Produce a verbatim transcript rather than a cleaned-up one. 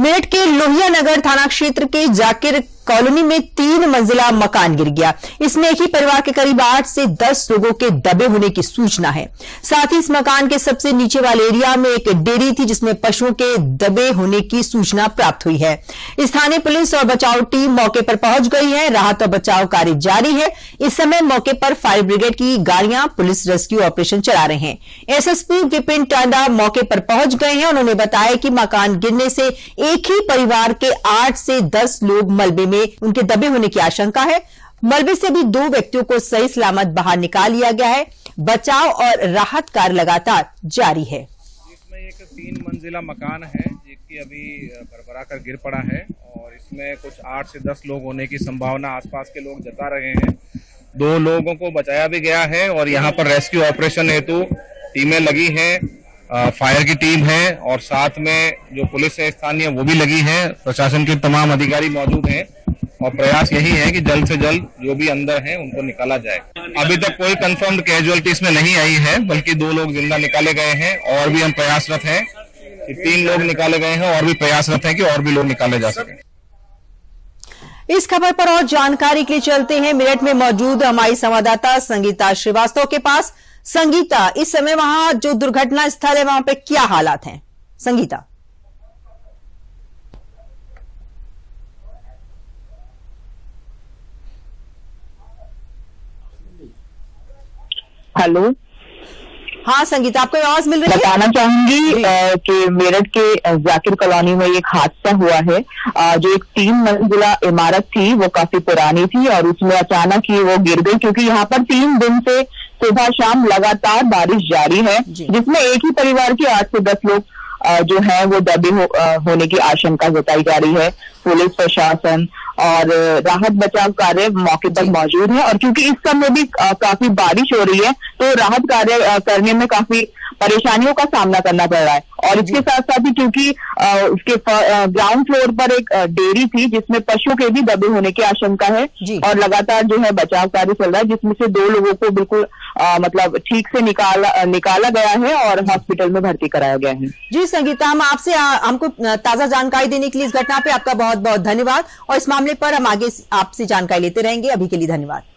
मेरठ के लोहिया नगर थाना क्षेत्र के जाकिर कॉलोनी में तीन मंजिला मकान गिर गया। इसमें एक ही परिवार के करीब आठ से दस लोगों के दबे होने की सूचना है। साथ ही इस मकान के सबसे नीचे वाले एरिया में एक डेयरी थी जिसमें पशुओं के दबे होने की सूचना प्राप्त हुई है। स्थानीय पुलिस और बचाव टीम मौके पर पहुंच गई है। राहत और बचाव कार्य जारी है। इस समय मौके पर फायर ब्रिगेड की गाड़ियां पुलिस रेस्क्यू ऑपरेशन चला रहे हैं। S S P Vipin Tanda मौके पर पहुंच गए हैं। उन्होंने बताया कि मकान गिरने से एक ही परिवार के आठ से दस लोग मलबे उनके दबे होने की आशंका है। मलबे से भी दो व्यक्तियों को सही सलामत बाहर निकाल लिया गया है। बचाव और राहत कार्य लगातार जारी है। इसमें एक तीन मंजिला मकान है जिसकी अभी भरभरा कर गिर पड़ा है और इसमें कुछ आठ से दस लोग होने की संभावना आसपास के लोग जता रहे हैं। दो लोगों को बचाया भी गया है और यहाँ पर रेस्क्यू ऑपरेशन हेतु टीमें लगी है। फायर की टीम है और साथ में जो पुलिस है स्थानीय वो भी लगी है। प्रशासन के तमाम अधिकारी मौजूद हैं और प्रयास यही है कि जल्द से जल्द जो भी अंदर हैं उनको निकाला जाए। अभी तक कोई कंफर्म्ड कैजुअलिटी इसमें नहीं आई है, बल्कि दो लोग जिंदा निकाले गए हैं और भी हम प्रयासरत हैं कि तीन लोग निकाले गए हैं और भी प्रयासरत हैं कि और भी लोग निकाले जा सकें। इस खबर पर और जानकारी के लिए चलते हैं मेरठ में मौजूद हमारी संवाददाता संगीता श्रीवास्तव के पास। संगीता, इस समय वहां जो दुर्घटना स्थल है वहां पे क्या हालात हैं? संगीता हेलो। हाँ संगीता, आपको आवाज मिल रही है? बताना चाहूंगी कि मेरठ के जाकिर कॉलोनी में एक हादसा हुआ है। आ, जो एक तीन मंजिला इमारत थी वो काफी पुरानी थी और उसमें अचानक ही वो गिर गई, क्योंकि यहाँ पर तीन दिन से सुबह शाम लगातार बारिश जारी है जिसमें एक ही परिवार के आठ से दस लोग आ, जो है वो दबे हो, होने की आशंका जताई जा रही है। पुलिस प्रशासन और राहत बचाव कार्य मौके पर मौजूद है और क्योंकि इस समय भी काफी बारिश हो रही है तो राहत कार्य करने में काफी परेशानियों का सामना करना पड़ रहा है। और इसके साथ साथ ही क्योंकि उसके ग्राउंड फ्लोर पर एक डेयरी थी जिसमें पशुओं के भी दबे होने की आशंका है और लगातार जो है बचाव कार्य चल रहा है, जिसमें से दो लोगों को बिल्कुल आ, मतलब ठीक से निकाला निकाला गया है और हॉस्पिटल में भर्ती कराया गया है। जी संगीता, हम आपसे हमको ताजा जानकारी देने के लिए इस घटना पे आपका बहुत बहुत धन्यवाद और इस मामले पर हम आगे आपसे जानकारी लेते रहेंगे। अभी के लिए धन्यवाद।